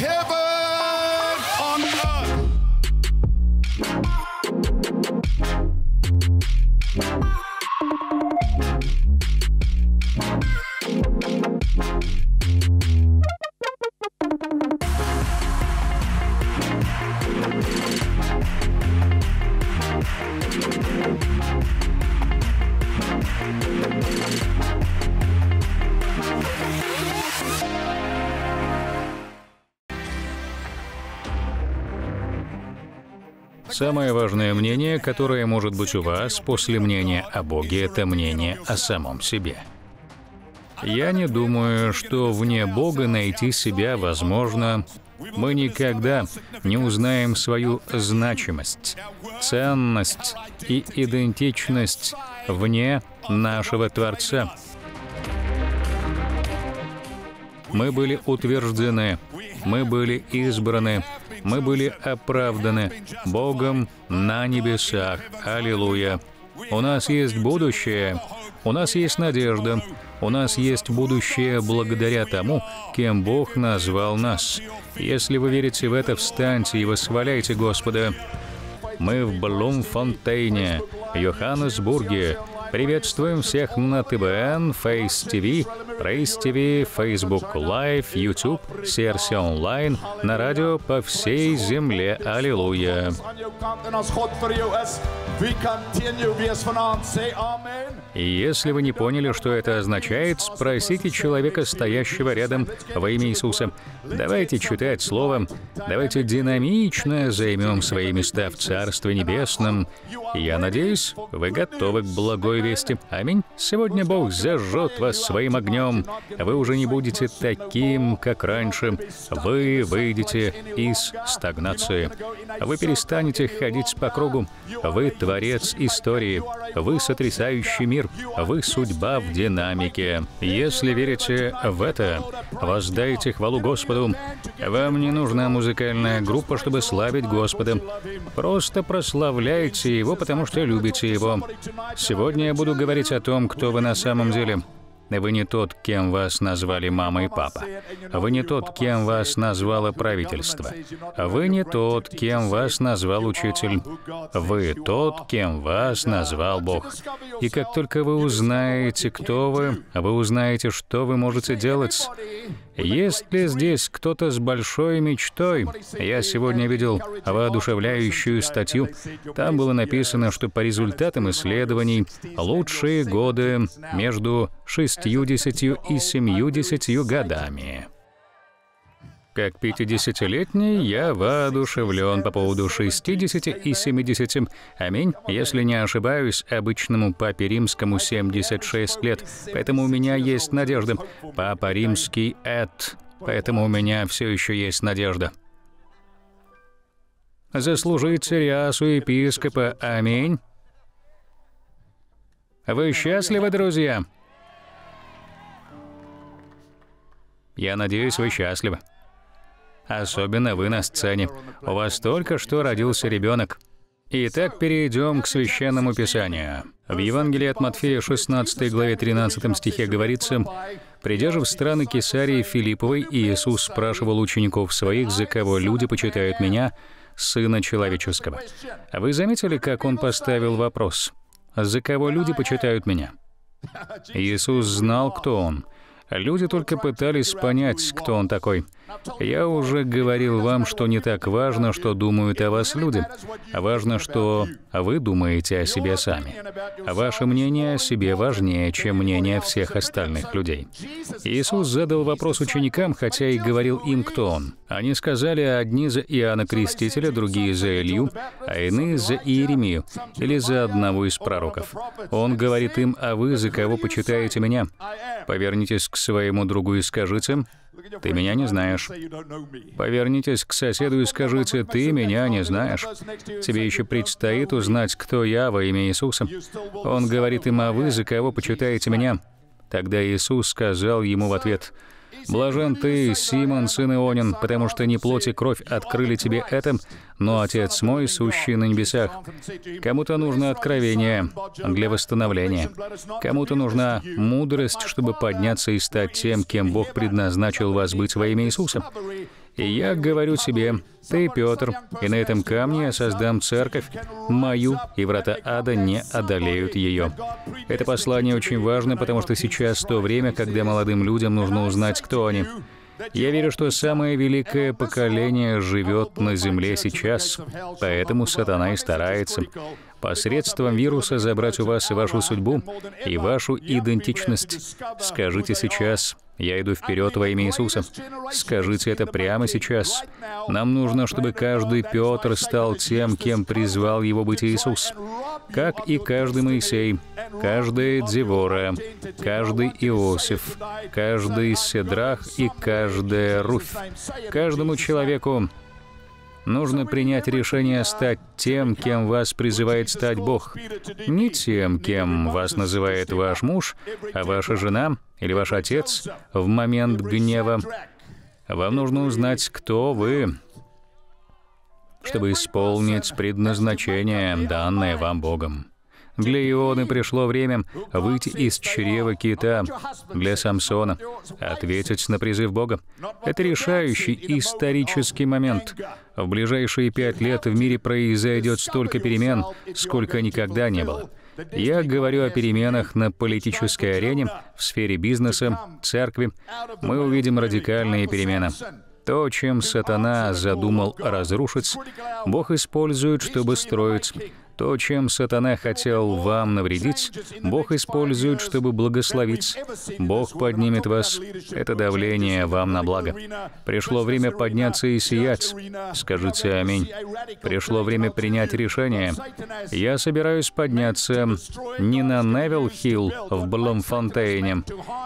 Heaven on earth. Самое важное мнение, которое может быть у вас после мнения о Боге, это мнение о самом себе. Я не думаю, что вне Бога найти себя возможно. Мы никогда не узнаем свою значимость, ценность и идентичность вне нашего Творца. Мы были утверждены, мы были избраны, мы были оправданы Богом на небесах. Аллилуйя! У нас есть будущее, у нас есть надежда, у нас есть будущее благодаря тому, кем Бог назвал нас. Если вы верите в это, встаньте и восхваляйте Господа. Мы в Блумфонтейне, Йоханнесбурге. Приветствуем всех на ТБН, Face TV, Praise TV, Facebook Live, YouTube, CRC онлайн, на радио по всей земле. Аллилуйя! Если вы не поняли, что это означает, спросите человека, стоящего рядом, во имя Иисуса. Давайте читать Слово, давайте динамично займем свои места в Царстве Небесном. Я надеюсь, вы готовы к благой вести. Аминь. Сегодня Бог зажжет вас своим огнем. Вы уже не будете таким, как раньше. Вы выйдете из стагнации. Вы перестанете ходить по кругу. Вы творец истории. Вы сотрясающий мир. Вы судьба в динамике. Если верите в это, воздайте хвалу Господу. Вам не нужна музыкальная группа, чтобы славить Господа. Просто прославляйте Его, потому что любите Его. Сегодня я буду говорить о том, кто вы на самом деле. Вы не тот, кем вас назвали мама и папа. Вы не тот, кем вас назвало правительство. Вы не тот, кем вас назвал учитель. Вы тот, кем вас назвал Бог. И как только вы узнаете, кто вы узнаете, что вы можете делать. Есть ли здесь кто-то с большой мечтой? Я сегодня видел воодушевляющую статью. Там было написано, что по результатам исследований лучшие годы между 60 и 70 годами. Как 50-летний, я воодушевлен по поводу 60 и 70. Аминь. Если не ошибаюсь, обычному папе римскому 76 лет, поэтому у меня есть надежда. Папа римский Эд, поэтому у меня все еще есть надежда. Заслужить рясу епископа. Аминь. Вы счастливы, друзья? Я надеюсь, вы счастливы. Особенно вы на сцене. У вас только что родился ребенок. Итак, перейдем к Священному Писанию. В Евангелии от Матфея 16 главе 13 стихе говорится: «Придя же в страны Кесарии Филипповой, Иисус спрашивал учеников своих, за кого люди почитают меня, Сына Человеческого». Вы заметили, как он поставил вопрос? «За кого люди почитают меня?» Иисус знал, кто он. Люди только пытались понять, кто он такой. Я уже говорил вам, что не так важно, что думают о вас люди. Важно, что вы думаете о себе сами. Ваше мнение о себе важнее, чем мнение всех остальных людей. Иисус задал вопрос ученикам, хотя и говорил им, кто он. Они сказали, одни за Иоанна Крестителя, другие за Илью, а иные за Иеремию или за одного из пророков. Он говорит им: «А вы за кого почитаете меня?» Повернитесь к своему другу и скажите: «Ты меня не знаешь». Повернитесь к соседу и скажите: «Ты меня не знаешь». Тебе еще предстоит узнать, кто я во имя Иисуса. Он говорит им: «А вы за кого почитаете меня?» Тогда Иисус сказал ему в ответ: «Блажен ты, Симон, сын Ионин, потому что не плоть и кровь открыли тебе это, но Отец мой, сущий на небесах». Кому-то нужно откровение для восстановления. Кому-то нужна мудрость, чтобы подняться и стать тем, кем Бог предназначил вас быть во имя Иисуса. И я говорю тебе, ты, Петр, и на этом камне я создам церковь мою, и врата ада не одолеют ее. Это послание очень важно, потому что сейчас то время, когда молодым людям нужно узнать, кто они. Я верю, что самое великое поколение живет на земле сейчас, поэтому сатана и старается посредством вируса забрать у вас вашу судьбу и вашу идентичность. Скажите сейчас: «Я иду вперед во имя Иисуса». Скажите это прямо сейчас. Нам нужно, чтобы каждый Петр стал тем, кем призвал его быть Иисус. Как и каждый Моисей, каждая Девора, каждый Иосиф, каждый Седрах и каждая Руфь. Каждому человеку нужно принять решение стать тем, кем вас призывает стать Бог. Не тем, кем вас называет ваш муж, а ваша жена или ваш отец в момент гнева. Вам нужно узнать, кто вы, чтобы исполнить предназначение, данное вам Богом. Для Ионы пришло время выйти из чрева кита, для Самсона ответить на призыв Бога. Это решающий исторический момент. В ближайшие 5 лет в мире произойдет столько перемен, сколько никогда не было. Я говорю о переменах на политической арене, в сфере бизнеса, церкви. Мы увидим радикальные перемены. То, чем сатана задумал разрушить, Бог использует, чтобы строить. То, чем сатана хотел вам навредить, Бог использует, чтобы благословить. Бог поднимет вас. Это давление вам на благо. Пришло время подняться и сиять. Скажите аминь. Пришло время принять решение. Я собираюсь подняться не на Невилл-Хилл в Бломфонтейне.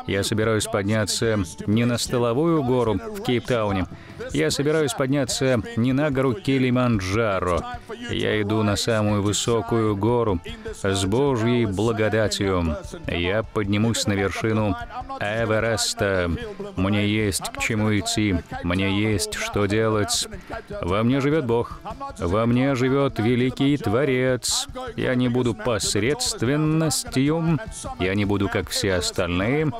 Я собираюсь подняться не на Столовую гору в Кейптауне. Я собираюсь подняться не на гору Килиманджаро. Я иду на самую высокую гору с Божьей благодатью. Я поднимусь на вершину Эвереста. Мне есть к чему идти. Мне есть что делать. Во мне живет Бог. Во мне живет великий Творец. Я не буду посредственностью. Я не буду, как все остальные.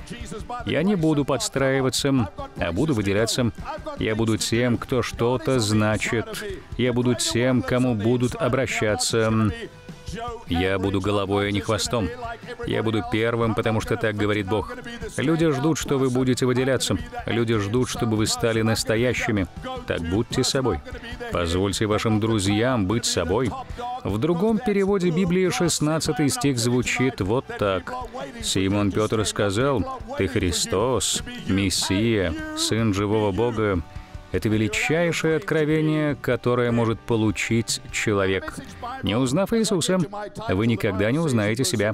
Я не буду подстраиваться, а буду выделяться. Я буду тем, кто что-то значит. Я буду тем, кому будут обращаться. Я буду головой, а не хвостом. Я буду первым, потому что так говорит Бог. Люди ждут, что вы будете выделяться. Люди ждут, чтобы вы стали настоящими. Так будьте собой. Позвольте вашим друзьям быть собой. В другом переводе Библии 16 стих звучит вот так. Симон Петр сказал: «Ты Христос, Мессия, Сын живого Бога». Это величайшее откровение, которое может получить человек. Не узнав Иисуса, вы никогда не узнаете себя.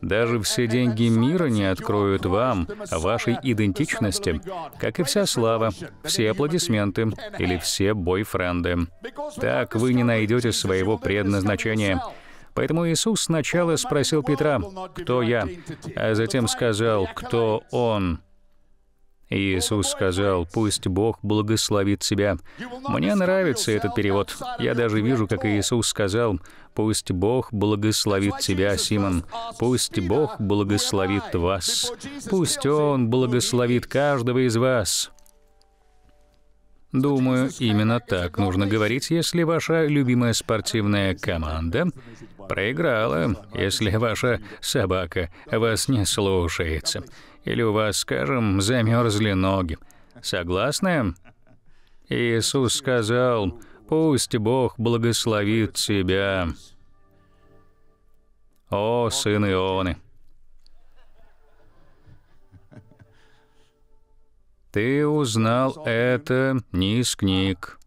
Даже все деньги мира не откроют вам вашей идентичности, как и вся слава, все аплодисменты или все бойфренды. Так вы не найдете своего предназначения. Поэтому Иисус сначала спросил Петра: «Кто я?», а затем сказал: «Кто он?». Иисус сказал: «Пусть Бог благословит тебя». Мне нравится этот перевод. Я даже вижу, как Иисус сказал: «Пусть Бог благословит тебя, Симон. Пусть Бог благословит вас. Пусть Он благословит каждого из вас». Думаю, именно так нужно говорить, если ваша любимая спортивная команда проиграла, если ваша собака вас не слушается, или у вас, скажем, замерзли ноги. Согласны? Иисус сказал: «Пусть Бог благословит тебя, о сын Ионы. Ты узнал это не из книг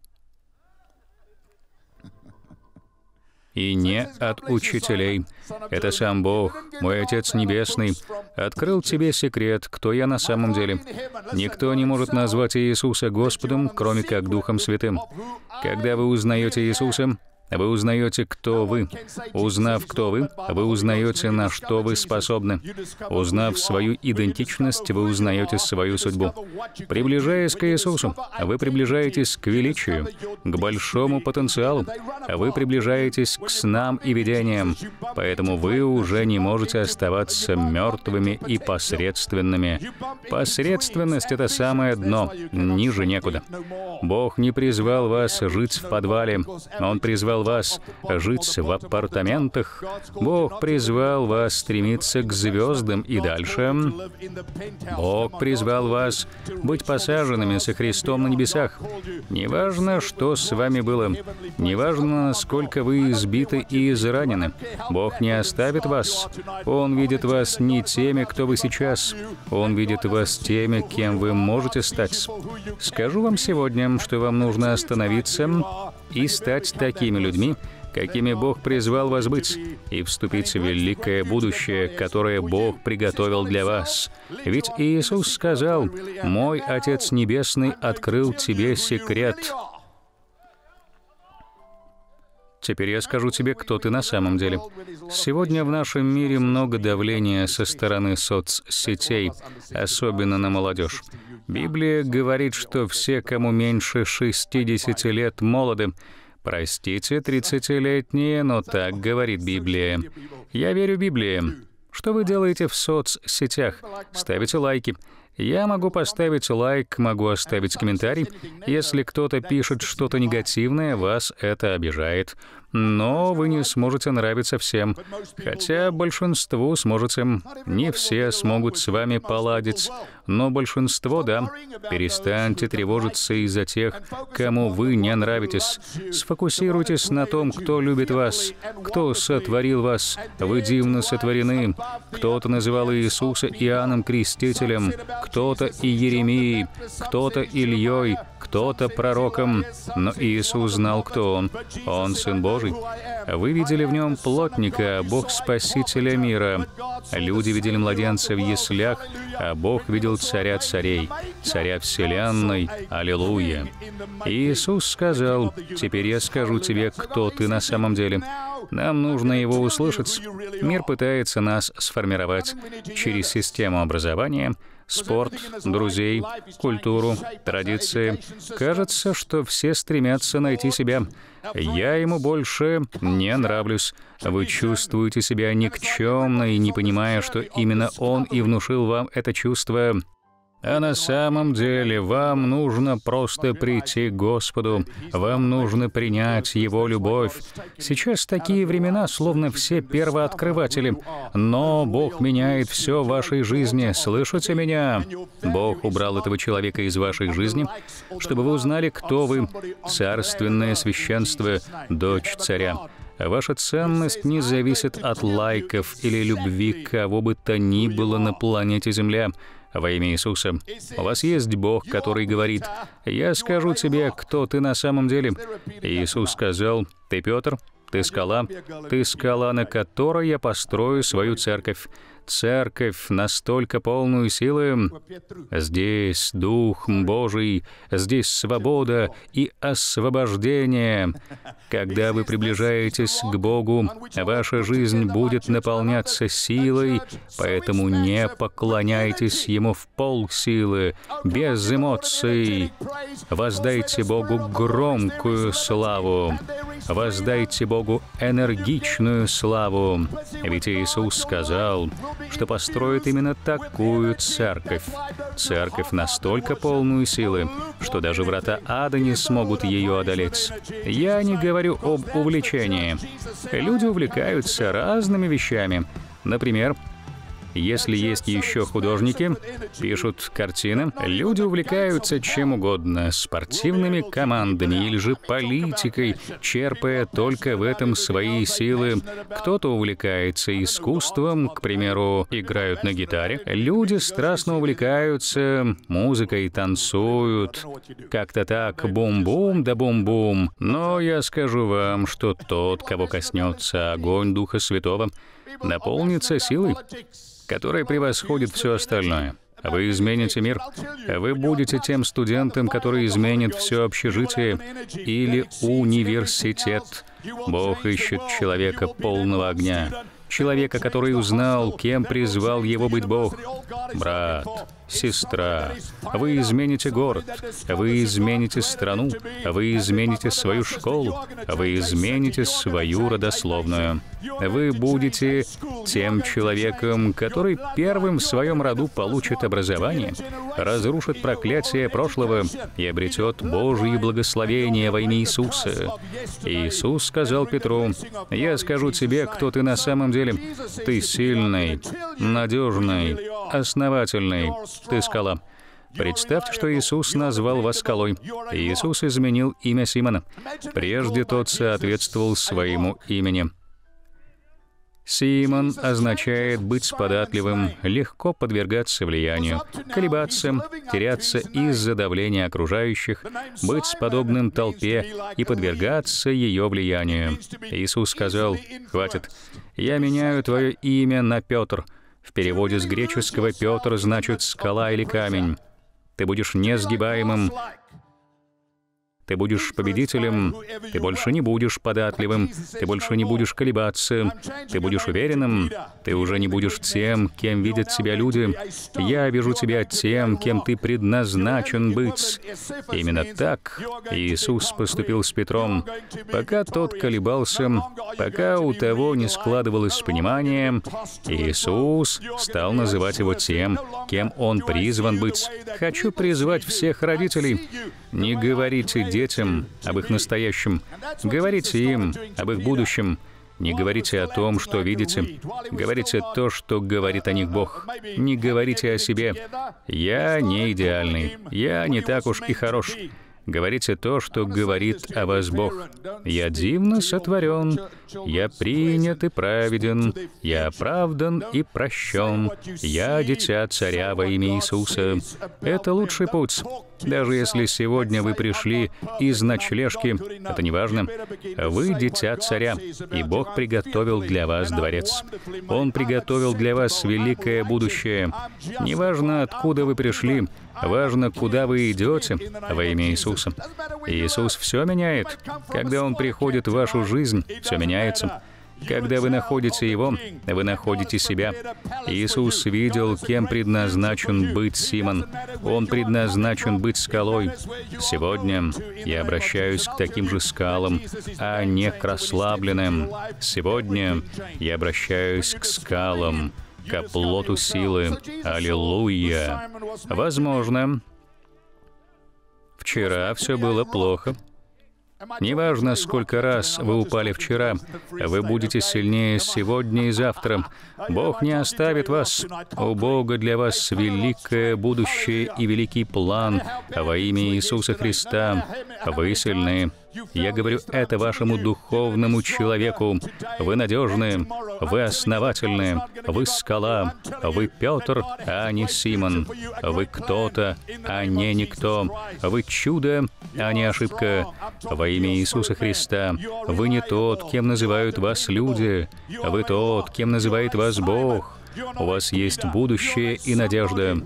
и не от учителей. Это сам Бог, мой Отец Небесный, открыл тебе секрет, кто я на самом деле. Никто не может назвать Иисуса Господом, кроме как Духом Святым. Когда вы узнаете Иисуса, вы узнаете, кто вы. Узнав, кто вы узнаете, на что вы способны. Узнав свою идентичность, вы узнаете свою судьбу. Приближаясь к Иисусу, вы приближаетесь к величию, к большому потенциалу. Вы приближаетесь к снам и видениям. Поэтому вы уже не можете оставаться мертвыми и посредственными. Посредственность — это самое дно, ниже некуда. Бог не призвал вас жить в подвале. Он призвал вас жить в апартаментах. Бог призвал вас стремиться к звездам и дальше. Бог призвал вас быть посаженными со Христом на небесах. Неважно, что с вами было. Неважно, насколько вы избиты и изранены. Бог не оставит вас. Он видит вас не теми, кто вы сейчас. Он видит вас теми, кем вы можете стать. Скажу вам сегодня, что вам нужно остановиться и стать такими людьми, какими Бог призвал вас быть, и вступить в великое будущее, которое Бог приготовил для вас. Ведь Иисус сказал: «Мой Отец Небесный открыл тебе секрет». Теперь я скажу тебе, кто ты на самом деле. Сегодня в нашем мире много давления со стороны соцсетей, особенно на молодежь. Библия говорит, что все, кому меньше 60 лет, молоды. Простите, 30-летние, но так говорит Библия. Я верю Библии. Что вы делаете в соцсетях? Ставите лайки. Я могу поставить лайк, могу оставить комментарий. Если кто-то пишет что-то негативное, вас это обижает. Но вы не сможете нравиться всем. Хотя большинству сможете. Не все смогут с вами поладить. Но большинство, да. Перестаньте тревожиться из-за тех, кому вы не нравитесь. Сфокусируйтесь на том, кто любит вас, кто сотворил вас. Вы дивно сотворены. Кто-то называл Иисуса Иоанном Крестителем, кто-то и Иеремией, кто-то Ильей, кто-то пророком. Но Иисус знал, кто он. Он Сын Божий. Вы видели в нем плотника, Бог Спасителя мира. Люди видели младенца в яслях, а Бог видел Царя царей, Царя вселенной. Аллилуйя! Иисус сказал: «Теперь я скажу тебе, кто ты на самом деле». Нам нужно его услышать. Мир пытается нас сформировать через систему образования, спорт, друзей, культуру, традиции. Кажется, что все стремятся найти себя. Я ему больше не нравлюсь. Вы чувствуете себя никчемной, не понимая, что именно он и внушил вам это чувство. А на самом деле вам нужно просто прийти к Господу, вам нужно принять Его любовь. Сейчас такие времена, словно все первооткрыватели, но Бог меняет все в вашей жизни, слышите меня? Бог убрал этого человека из вашей жизни, чтобы вы узнали, кто вы, царственное священство, дочь царя. Ваша ценность не зависит от лайков или любви кого бы то ни было на планете Земля. Во имя Иисуса. У вас есть Бог, который говорит: «Я скажу тебе, кто ты на самом деле». Иисус сказал: «Ты Петр, ты скала, на которой я построю свою церковь». Церковь настолько полную силы. Здесь Дух Божий, здесь свобода и освобождение. Когда вы приближаетесь к Богу, ваша жизнь будет наполняться силой, поэтому не поклоняйтесь Ему в полсилы, без эмоций. Воздайте Богу громкую славу. Воздайте Богу энергичную славу. Ведь Иисус сказал, что построит именно такую церковь. Церковь настолько полную силы, что даже врата ада не смогут ее одолеть. Я не говорю об увлечении. Люди увлекаются разными вещами. Например, если есть еще художники, пишут картины, люди увлекаются чем угодно, спортивными командами или же политикой, черпая только в этом свои силы. Кто-то увлекается искусством, к примеру, играют на гитаре. Люди страстно увлекаются музыкой, танцуют. Как-то так, бум-бум да бум-бум. Но я скажу вам, что тот, кого коснется огонь Духа Святого, наполнится силой, которая превосходит все остальное. Вы измените мир. Вы будете тем студентом, который изменит все общежитие или университет. Бог ищет человека полного огня. Человека, который узнал, кем призвал его быть Бог. Брат, сестра. Вы измените город, вы измените страну, вы измените свою школу, вы измените свою родословную. Вы будете тем человеком, который первым в своем роду получит образование, разрушит проклятие прошлого и обретет Божье благословение во имя Иисуса. Иисус сказал Петру: «Я скажу тебе, кто ты на самом деле. Ты сильный, надежный, основательный. Ты скала». Представьте, что Иисус назвал вас скалой. Иисус изменил имя Симона. Прежде тот соответствовал своему имени. Симон означает быть податливым, легко подвергаться влиянию, колебаться, теряться из-за давления окружающих, быть подобным толпе и подвергаться ее влиянию. Иисус сказал: «Хватит, я меняю твое имя на Петр». В переводе с греческого «Петр» значит «скала» или «камень». Ты будешь несгибаемым. Ты будешь победителем, ты больше не будешь податливым, ты больше не будешь колебаться, ты будешь уверенным, ты уже не будешь тем, кем видят тебя люди. Я вижу тебя тем, кем ты предназначен быть. Именно так Иисус поступил с Петром. Пока тот колебался, пока у того не складывалось понимание, Иисус стал называть его тем, кем он призван быть. Хочу призвать всех родителей. Не говорите детям об их настоящем. Говорите им об их будущем. Не говорите о том, что видите. Говорите то, что говорит о них Бог. Не говорите о себе: «Я не идеальный. Я не так уж и хорош». Говорите то, что говорит о вас Бог. «Я дивно сотворен, я принят и праведен, я оправдан и прощен, я дитя царя во имя Иисуса». Это лучший путь. Даже если сегодня вы пришли из ночлежки, это не важно. Вы дитя царя, и Бог приготовил для вас дворец. Он приготовил для вас великое будущее. Неважно, откуда вы пришли, важно, куда вы идете во имя Иисуса. Иисус все меняет. Когда Он приходит в вашу жизнь, все меняется. Когда вы находите Его, вы находите себя. Иисус видел, кем предназначен быть Симон. Он предназначен быть скалой. Сегодня я обращаюсь к таким же скалам, а не к расслабленным. Сегодня я обращаюсь к скалам, к оплоту силы. Аллилуйя! Возможно, вчера все было плохо. Неважно, сколько раз вы упали вчера, вы будете сильнее сегодня и завтра. Бог не оставит вас. У Бога для вас великое будущее и великий план во имя Иисуса Христа. Вы сильны. Я говорю это вашему духовному человеку. Вы надежны, вы основательны, вы скала, вы Петр, а не Симон. Вы кто-то, а не никто. Вы чудо, а не ошибка. Во имя Иисуса Христа. Вы не тот, кем называют вас люди. Вы тот, кем называет вас Бог. У вас есть будущее и надежда.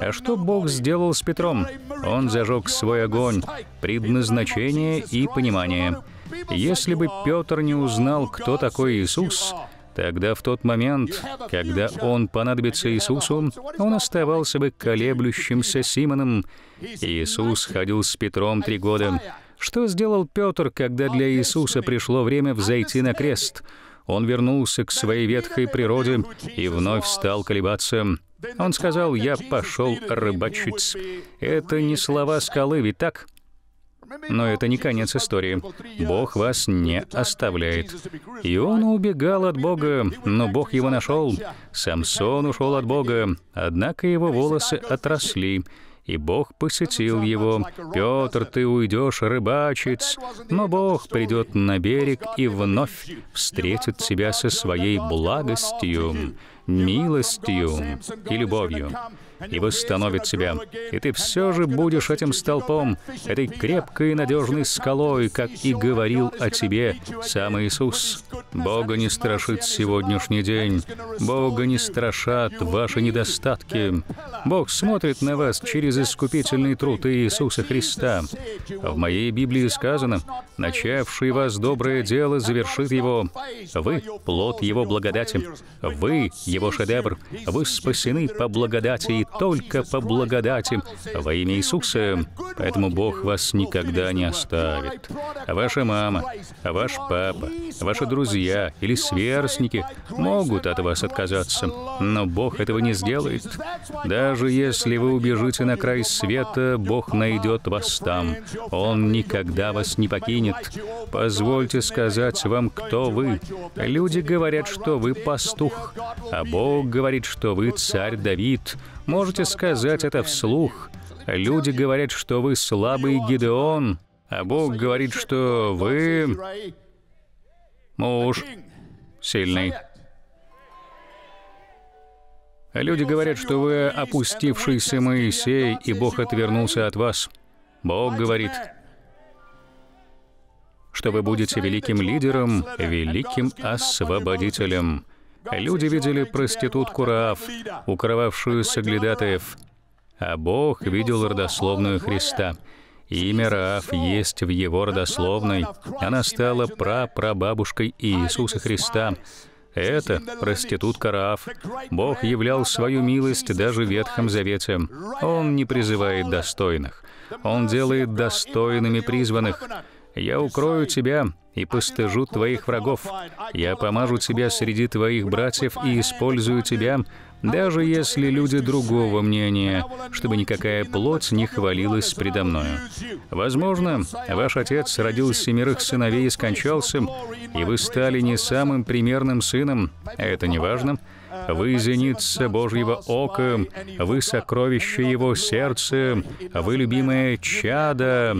А что Бог сделал с Петром? Он зажег свой огонь, предназначение и понимание. Если бы Петр не узнал, кто такой Иисус, тогда в тот момент, когда он понадобится Иисусу, он оставался бы колеблющимся Симоном. Иисус ходил с Петром 3 года. Что сделал Петр, когда для Иисуса пришло время взойти на крест? Он вернулся к своей ветхой природе и вновь стал колебаться. Он сказал: «Я пошел рыбачить». Это не слова скалы, ведь так? Но это не конец истории. Бог вас не оставляет. Иона убегал от Бога, но Бог его нашел. Самсон ушел от Бога, однако его волосы отросли. И Бог посетил его. «Петр, ты уйдешь рыбачить, но Бог придет на берег и вновь встретит тебя со своей благостью, милостью и любовью, и восстановит тебя. И ты все же будешь этим столпом, этой крепкой и надежной скалой, как и говорил о тебе сам Иисус». Бога не страшит сегодняшний день. Бога не страшат ваши недостатки. Бог смотрит на вас через искупительный труд Иисуса Христа. В моей Библии сказано: «Начавший вас доброе дело завершит его». Вы — плод его благодати. Вы — его шедевр. Вы спасены по благодати и только по благодати во имя Иисуса. Поэтому Бог вас никогда не оставит. Ваша мама, ваш папа, ваши друзья или сверстники могут от вас отказаться, но Бог этого не сделает. Даже если вы убежите на край света, Бог найдет вас там. Он никогда вас не покинет. Позвольте сказать вам, кто вы. Люди говорят, что вы пастух, а Бог говорит, что вы царь Давид. Можете сказать это вслух. Люди говорят, что вы слабый Гидеон, а Бог говорит, что вы муж сильный. Люди говорят, что вы опустившийся Моисей, и Бог отвернулся от вас. Бог говорит, что вы будете великим лидером, великим освободителем. Люди видели проститутку Раав, укрывавшую соглядатаев, а Бог видел родословную Христа. Имя Раав есть в его родословной. Она стала прапрабабушкой Иисуса Христа. Это проститутка Раав. Бог являл свою милость даже в Ветхом Завете. Он не призывает достойных. Он делает достойными призванных. «Я укрою тебя и постыжу твоих врагов. Я помажу тебя среди твоих братьев и использую тебя, даже если люди другого мнения, чтобы никакая плоть не хвалилась предо мною». Возможно, ваш отец родил 7 сыновей и скончался, и вы стали не самым примерным сыном. Это не важно. Вы зеница Божьего ока, вы сокровище его сердца, вы любимое чадо,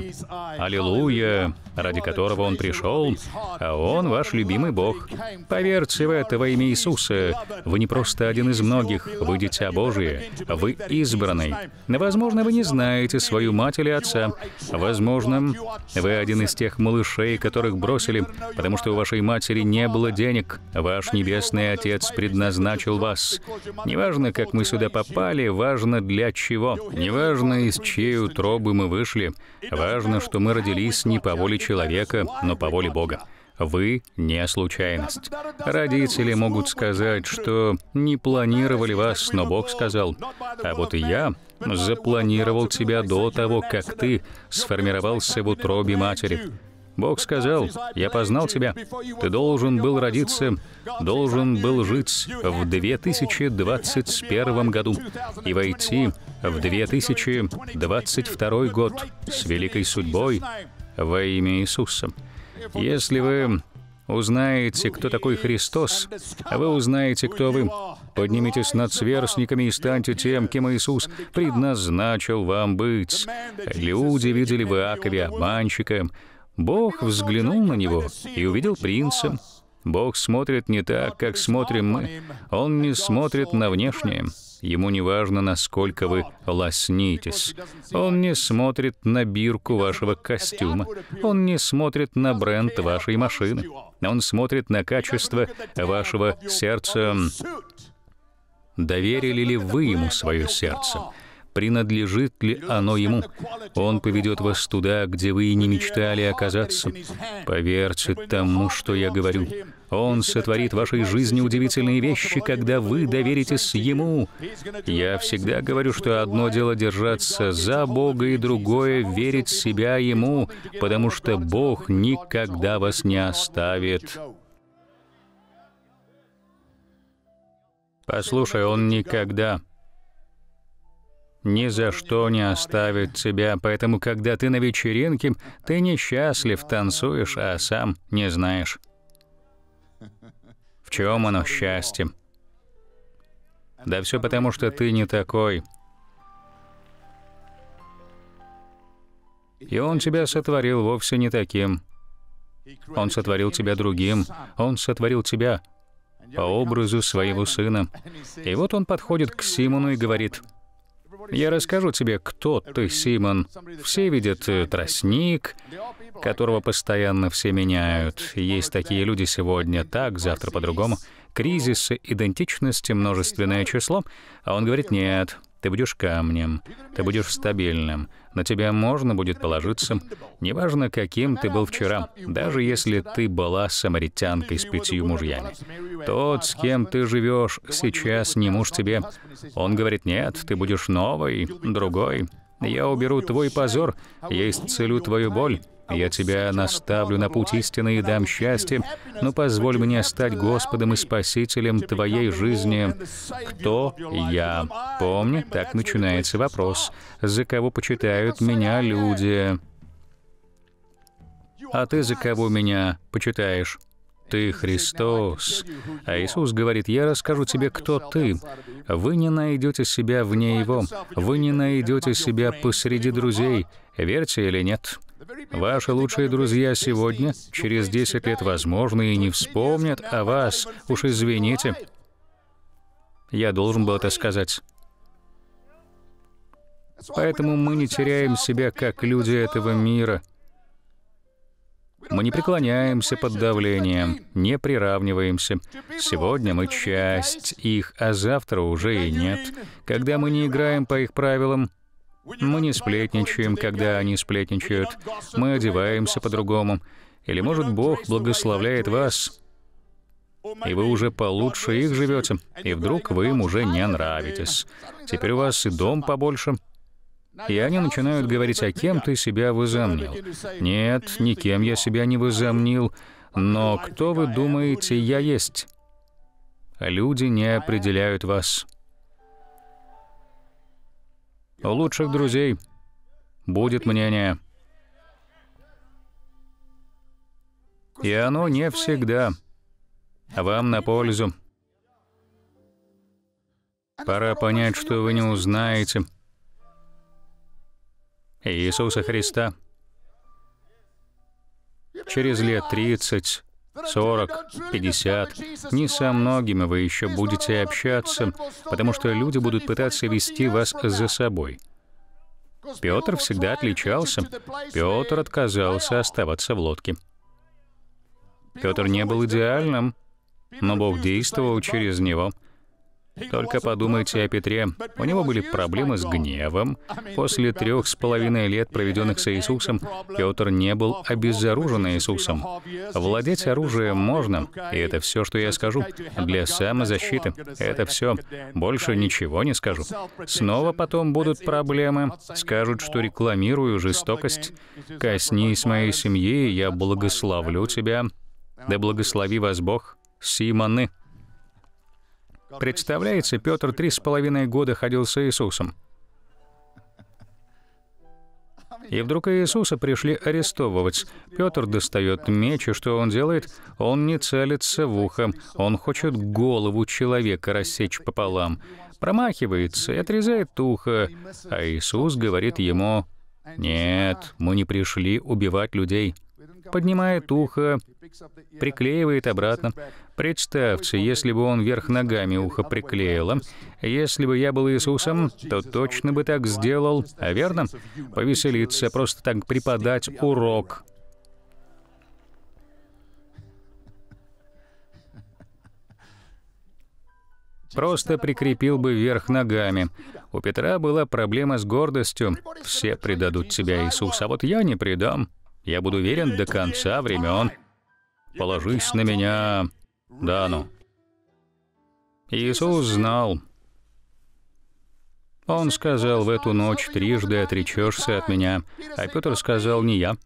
аллилуйя, ради которого он пришел, а он ваш любимый Бог. Поверьте в это во имя Иисуса. Вы не просто один из многих, вы дитя Божие, вы избранный. Возможно, вы не знаете свою мать или отца. Возможно, вы один из тех малышей, которых бросили, потому что у вашей матери не было денег. Ваш небесный отец предназначен вас. Неважно, как мы сюда попали, важно для чего. Неважно, из чьей утробы мы вышли. Важно, что мы родились не по воле человека, но по воле Бога. Вы не случайность. Родители могут сказать, что не планировали вас, но Бог сказал: «А вот я запланировал тебя до того, как ты сформировался в утробе матери». Бог сказал: «Я познал тебя. Ты должен был родиться, должен был жить в 2021 году и войти в 2022 год с великой судьбой во имя Иисуса». Если вы узнаете, кто такой Христос, вы узнаете, кто вы. Поднимитесь над сверстниками и станьте тем, кем Иисус предназначил вам быть. Люди видели в Иакове обманщика. Бог взглянул на него и увидел принца. Бог смотрит не так, как смотрим мы. Он не смотрит на внешнее. Ему не важно, насколько вы лоснитесь. Он не смотрит на бирку вашего костюма. Он не смотрит на бренд вашей машины. Он смотрит на качество вашего сердца. Доверили ли вы ему свое сердце? Принадлежит ли оно ему? Он поведет вас туда, где вы и не мечтали оказаться. Поверьте тому, что я говорю. Он сотворит в вашей жизни удивительные вещи, когда вы доверитесь ему. Я всегда говорю, что одно дело держаться за Бога и другое — верить себя ему, потому что Бог никогда вас не оставит. Послушай, он никогда... ни за что не оставит тебя, поэтому, когда ты на вечеринке, ты несчастлив, танцуешь, а сам не знаешь, в чем оно счастье. Да все потому, что ты не такой. И он тебя сотворил вовсе не таким. Он сотворил тебя другим. Он сотворил тебя по образу своего сына. И вот он подходит к Симону и говорит: Я расскажу тебе, кто ты, Симон. Все видят тростник, которого постоянно все меняют. Есть такие люди сегодня так, завтра по-другому. Кризисы идентичности, множественное число. А он говорит, нет, ты будешь камнем, ты будешь стабильным. На тебя можно будет положиться, неважно, каким ты был вчера, даже если ты была самаритянкой с 5 мужьями. Тот, с кем ты живешь сейчас, не муж тебе. Он говорит, нет, ты будешь новый, другой. Я уберу твой позор, я исцелю твою боль. Я тебя наставлю на путь истины и дам счастье, но позволь мне стать Господом и Спасителем твоей жизни. Кто я? Помни, так начинается вопрос. За кого почитают меня люди? А ты за кого меня почитаешь? Ты Христос. А Иисус говорит, я расскажу тебе, кто ты. Вы не найдете себя вне Его. Вы не найдете себя посреди друзей. Верьте или нет? Ваши лучшие друзья сегодня, через 10 лет, возможно, и не вспомнят о вас. Уж извините. Я должен был это сказать. Поэтому мы не теряем себя, как люди этого мира. Мы не преклоняемся под давлением, не приравниваемся. Сегодня мы часть их, а завтра уже и нет. Когда мы не играем по их правилам, мы не сплетничаем, когда они сплетничают. Мы одеваемся по-другому. Или, может, Бог благословляет вас, и вы уже получше их живете, и вдруг вы им уже не нравитесь. Теперь у вас и дом побольше. И они начинают говорить, а кем ты себя возомнил? Нет, никем я себя не возомнил, но кто, вы думаете, я есть? Люди не определяют вас. У лучших друзей будет мнение. И оно не всегда вам на пользу. Пора понять, что вы не узнаете Иисуса Христа через лет 30, 40, 50. Не со многими вы еще будете общаться, потому что люди будут пытаться вести вас за собой. Петр всегда отличался. Петр отказался оставаться в лодке. Петр не был идеальным, но Бог действовал через него. Только подумайте о Петре. У него были проблемы с гневом. После 3,5 лет, проведенных с Иисусом, Петр не был обезоружен Иисусом. Владеть оружием можно, и это все, что я скажу, для самозащиты. Это все. Больше ничего не скажу. Снова потом будут проблемы. Скажут, что рекламирую жестокость. «Коснись моей семьи, я благословлю тебя». Да благослови вас Бог, Симоны. Представляете, Петр 3,5 года ходил с Иисусом. И вдруг Иисуса пришли арестовывать. Петр достает меч, и что он делает? Он не целится в ухо, он хочет голову человека рассечь пополам. Промахивается и отрезает ухо, а Иисус говорит ему, «Нет, мы не пришли убивать людей». Поднимает ухо, приклеивает обратно. Представьте, если бы он вверх ногами ухо приклеило. Если бы я был Иисусом, то точно бы так сделал. А верно? Повеселиться, просто так преподать урок. Просто прикрепил бы вверх ногами. У Петра была проблема с гордостью. Все предадут тебя, Иисус, а вот я не предам. Я буду верен до конца времен. Положись на меня. Да, ну. Иисус знал. Он сказал, в эту ночь 3 отречешься от меня. А Петр сказал, не я.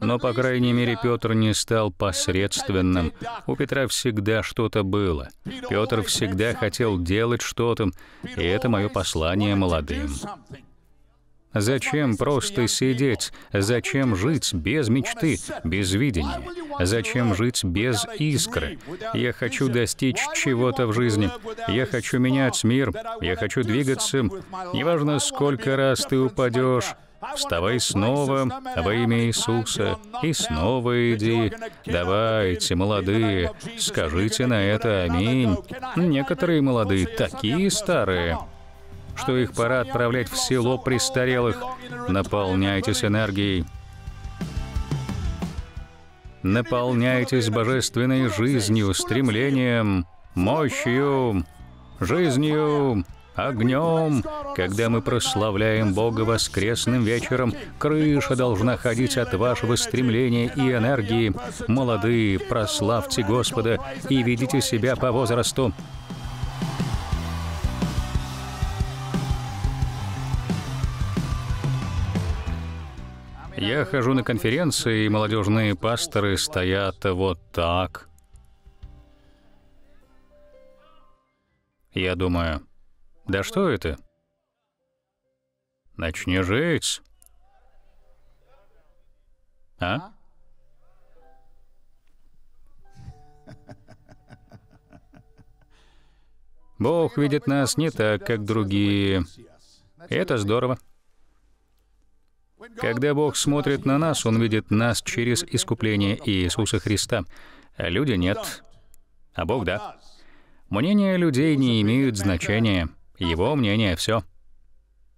Но, по крайней мере, Петр не стал посредственным. У Петра всегда что-то было. Петр всегда хотел делать что-то. И это мое послание молодым. Зачем просто сидеть? Зачем жить без мечты, без видения? Зачем жить без искры? Я хочу достичь чего-то в жизни. Я хочу менять мир. Я хочу двигаться. Неважно, сколько раз ты упадешь. Вставай снова во имя Иисуса и снова иди. Давайте, молодые, скажите на это аминь. Некоторые молодые такие старые. что их пора отправлять в село престарелых. Наполняйтесь энергией. Наполняйтесь божественной жизнью, стремлением, мощью, жизнью, огнем. Когда мы прославляем Бога воскресным вечером, крыша должна ходить от вашего стремления и энергии. Молодые, прославьте Господа и ведите себя по возрасту. Я хожу на конференции, и молодежные пасторы стоят вот так. Я думаю, да что это? Начни жить. А? Бог видит нас не так, как другие. Это здорово. Когда Бог смотрит на нас, Он видит нас через искупление Иисуса Христа. А люди нет, а Бог да. Мнения людей не имеют значения. Его мнение — все.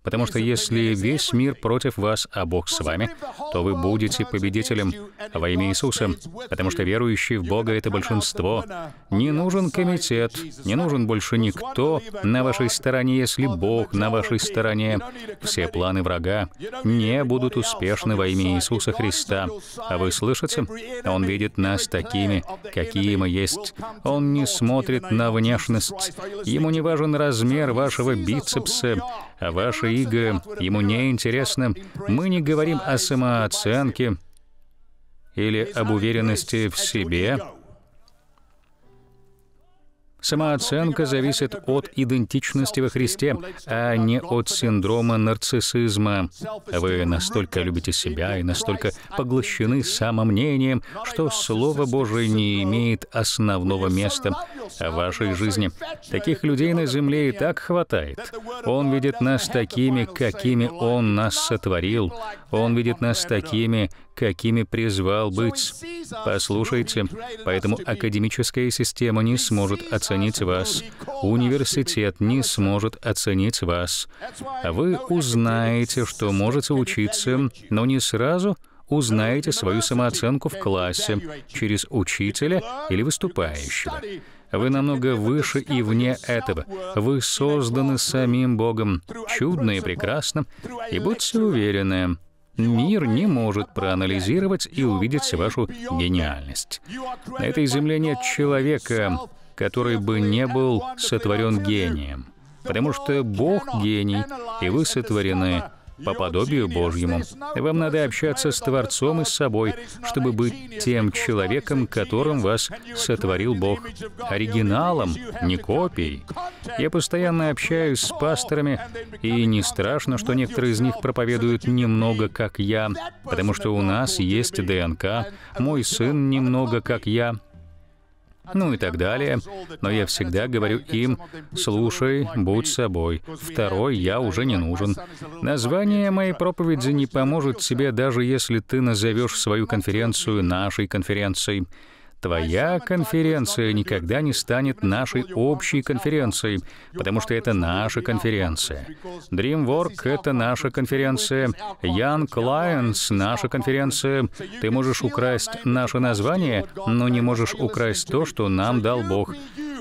Потому что если весь мир против вас, а Бог с вами, то вы будете победителем во имя Иисуса, потому что верующие в Бога — это большинство. Не нужен комитет, не нужен больше никто на вашей стороне, если Бог на вашей стороне. Все планы врага не будут успешны во имя Иисуса Христа. А вы слышите? Он видит нас такими, какие мы есть. Он не смотрит на внешность. Ему не важен размер вашего бицепса, а ваши иго ему не интересно. Мы не говорим о самооценке или об уверенности в себе. Самооценка зависит от идентичности во Христе, а не от синдрома нарциссизма. Вы настолько любите себя и настолько поглощены самомнением, что Слово Божие не имеет основного места в вашей жизни. Таких людей на земле и так хватает. Он видит нас такими, какими Он нас сотворил. Он видит нас такими, какими призвал быть. Послушайте, поэтому академическая система не сможет оценить вас, университет не сможет оценить вас. Вы узнаете, что можете учиться, но не сразу узнаете свою самооценку в классе через учителя или выступающего. Вы намного выше и вне этого. Вы созданы самим Богом, чудно и прекрасно, и будьте уверены, мир не может проанализировать и увидеть вашу гениальность. На этой земле нет человека, который бы не был сотворен гением, потому что Бог гений, и вы сотворены по подобию Божьему. Вам надо общаться с Творцом и с собой, чтобы быть тем человеком, которым вас сотворил Бог. Оригиналом, не копией. Я постоянно общаюсь с пасторами, и не страшно, что некоторые из них проповедуют немного, как я, потому что у нас есть ДНК, мой сын немного, как я, ну и так далее. Но я всегда говорю им: слушай, будь собой. Второй я уже не нужен. Название моей проповеди не поможет тебе, даже если ты назовешь свою конференцию нашей конференцией. Твоя конференция никогда не станет нашей общей конференцией, потому что это наша конференция. DreamWork — это наша конференция. Young Clients — наша конференция. Ты можешь украсть наше название, но не можешь украсть то, что нам дал Бог.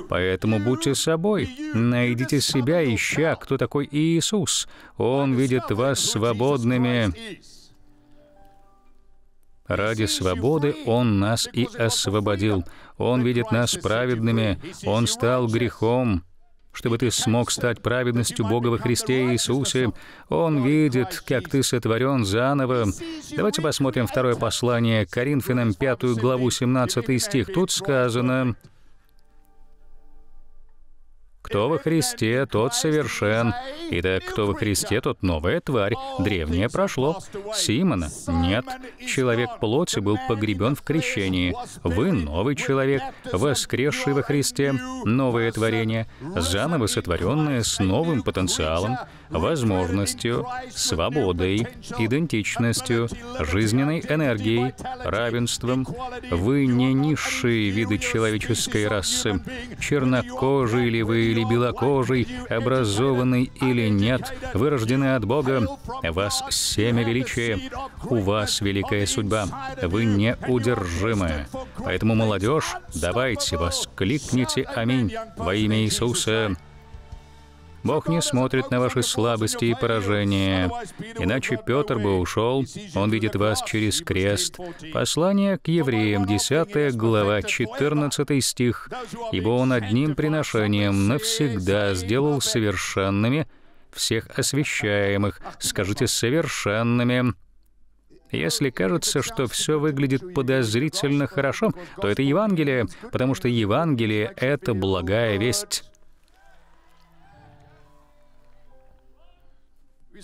Поэтому будьте собой, найдите себя, ища, кто такой Иисус. Он видит вас свободными. Ради свободы Он нас и освободил. Он видит нас праведными. Он стал грехом, чтобы ты смог стать праведностью Бога во Христе Иисусе. Он видит, как ты сотворен заново. Давайте посмотрим второе послание к Коринфянам, 5 главу, 17 стих. Тут сказано: кто во Христе, тот совершен. Итак, кто во Христе, тот новая тварь. Древнее прошло. Симона нет. Человек плоти был погребен в крещении. Вы новый человек, воскресший во Христе, новое творение, заново сотворенное с новым потенциалом, возможностью, свободой, идентичностью, жизненной энергией, равенством. Вы не низшие виды человеческой расы, чернокожие ли вы, или белокожий, образованный или или нет, вы рождены от Бога, вас семя величия, у вас великая судьба, вы неудержимы. Поэтому, молодежь, давайте воскликните «Аминь» во имя Иисуса. Бог не смотрит на ваши слабости и поражения, иначе Петр бы ушел, он видит вас через крест. Послание к евреям, 10 глава, 14 стих. «Ибо он одним приношением навсегда сделал совершенными всех освящаемых». Скажите «совершенными». Если кажется, что все выглядит подозрительно хорошо, то это Евангелие, потому что Евангелие — это благая весть.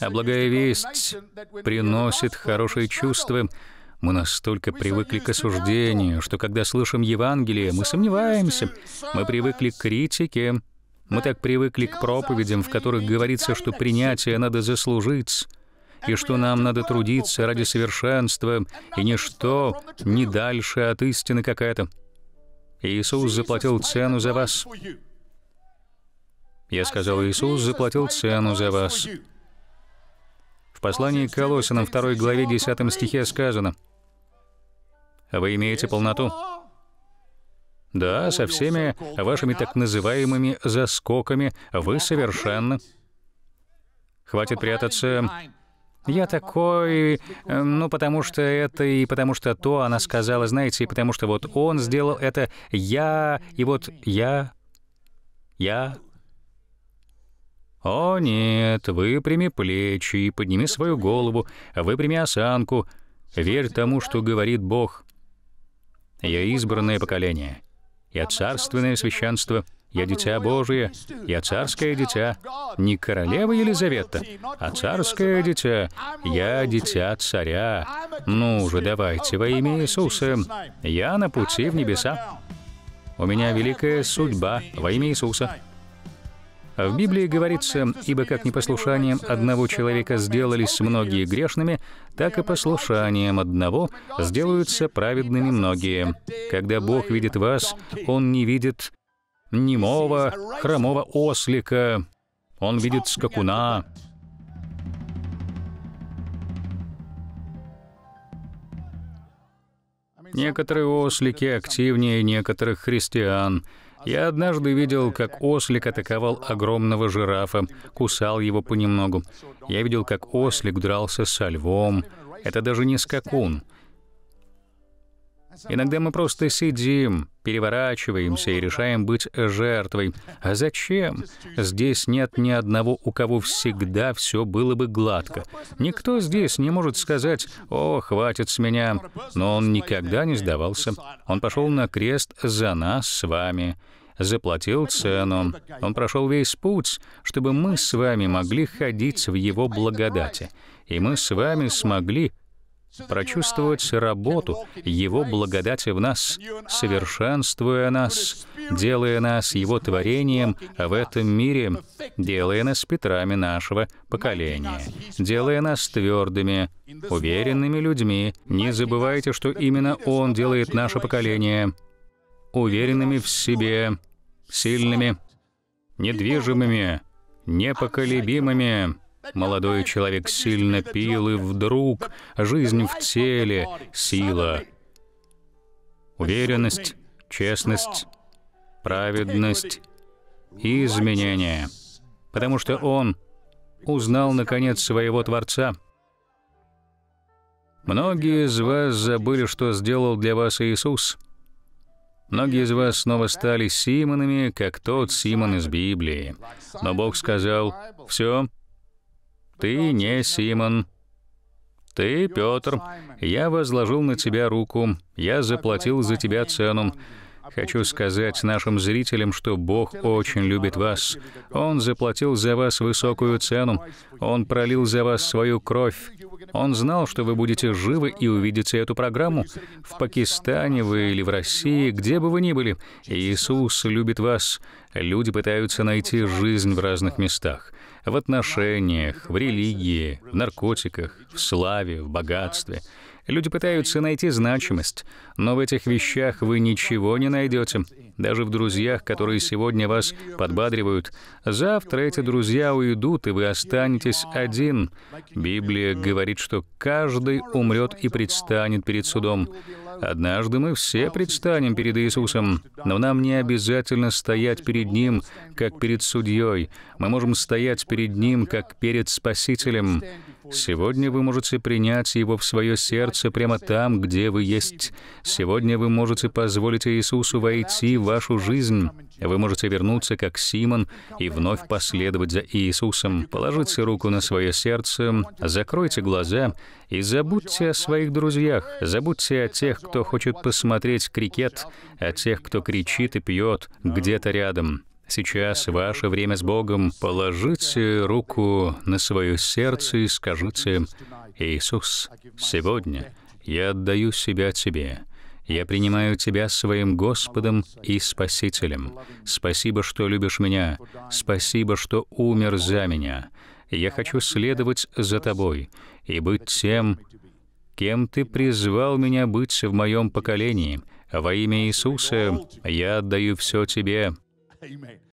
А благая весть приносит хорошие чувства. Мы настолько привыкли к осуждению, что когда слышим Евангелие, мы сомневаемся. Мы привыкли к критике. Мы так привыкли к проповедям, в которых говорится, что принятие надо заслужить, и что нам надо трудиться ради совершенства, и ничто не дальше от истины какая-то. Иисус заплатил цену за вас. Я сказал, Иисус заплатил цену за вас. В послании к Колоссянам 2 главе 10 стихе сказано: «Вы имеете полноту». Да, со всеми вашими так называемыми заскоками вы совершенны. Хватит прятаться. Я такой, ну, потому что это, и потому что то, она сказала, знаете, и потому что вот он сделал это, я, и вот я. «О, нет, выпрями плечи, подними свою голову, выпрями осанку, верь тому, что говорит Бог. Я избранное поколение, я царственное священство, я дитя Божие, я царское дитя, не королева Елизавета, а царское дитя, я дитя царя. Ну же, давайте во имя Иисуса, я на пути в небеса, у меня великая судьба во имя Иисуса». В Библии говорится, «Ибо как непослушанием одного человека сделались многие грешными, так и послушанием одного сделаются праведными многие». Когда Бог видит вас, Он не видит немого, хромого ослика, Он видит скакуна. Некоторые ослики активнее некоторых христиан. Я однажды видел, как ослик атаковал огромного жирафа, кусал его понемногу. Я видел, как ослик дрался со львом. Это даже не скакун. Иногда мы просто сидим, переворачиваемся и решаем быть жертвой. А зачем? Здесь нет ни одного, у кого всегда все было бы гладко. Никто здесь не может сказать «О, хватит с меня». Но он никогда не сдавался. Он пошел на крест за нас с вами, заплатил цену. Он прошел весь путь, чтобы мы с вами могли ходить в Его благодати. И мы с вами смогли прочувствовать работу Его благодати в нас, совершенствуя нас, делая нас Его творением в этом мире, делая нас Петрами нашего поколения, делая нас твердыми, уверенными людьми. Не забывайте, что именно Он делает наше поколение уверенными в себе, сильными, недвижимыми, непоколебимыми. Молодой человек сильно пил, и вдруг жизнь в теле, сила, уверенность, честность, праведность и изменения. Потому что он узнал, наконец, своего Творца. Многие из вас забыли, что сделал для вас Иисус. Многие из вас снова стали Симонами, как тот Симон из Библии. Но Бог сказал: «Все. Ты не Симон, ты Петр, я возложил на тебя руку, я заплатил за тебя цену». Хочу сказать нашим зрителям, что Бог очень любит вас. Он заплатил за вас высокую цену, Он пролил за вас свою кровь. Он знал, что вы будете живы и увидите эту программу. В Пакистане вы или в России, где бы вы ни были, Иисус любит вас. Люди пытаются найти жизнь в разных местах. В отношениях, в религии, в наркотиках, в славе, в богатстве. Люди пытаются найти значимость, но в этих вещах вы ничего не найдете. даже в друзьях, которые сегодня вас подбадривают. Завтра эти друзья уйдут, и вы останетесь один. Библия говорит, что каждый умрет и предстанет перед судом. Однажды мы все предстанем перед Иисусом, но нам не обязательно стоять перед Ним, как перед судьей. Мы можем стоять перед Ним, как перед Спасителем. Сегодня вы можете принять Его в свое сердце прямо там, где вы есть. Сегодня вы можете позволить Иисусу войти в вашу жизнь. Вы можете вернуться, как Симон, и вновь последовать за Иисусом. Положите руку на свое сердце, закройте глаза и забудьте о своих друзьях. Забудьте о тех, кто хочет посмотреть крикет, о тех, кто кричит и пьет где-то рядом. Сейчас ваше время с Богом. Положите руку на свое сердце и скажите: «Иисус, сегодня я отдаю себя Тебе. Я принимаю Тебя своим Господом и Спасителем. Спасибо, что любишь меня. Спасибо, что умер за меня. Я хочу следовать за Тобой и быть тем, кем Ты призвал меня быть в моем поколении. Во имя Иисуса я отдаю все Тебе».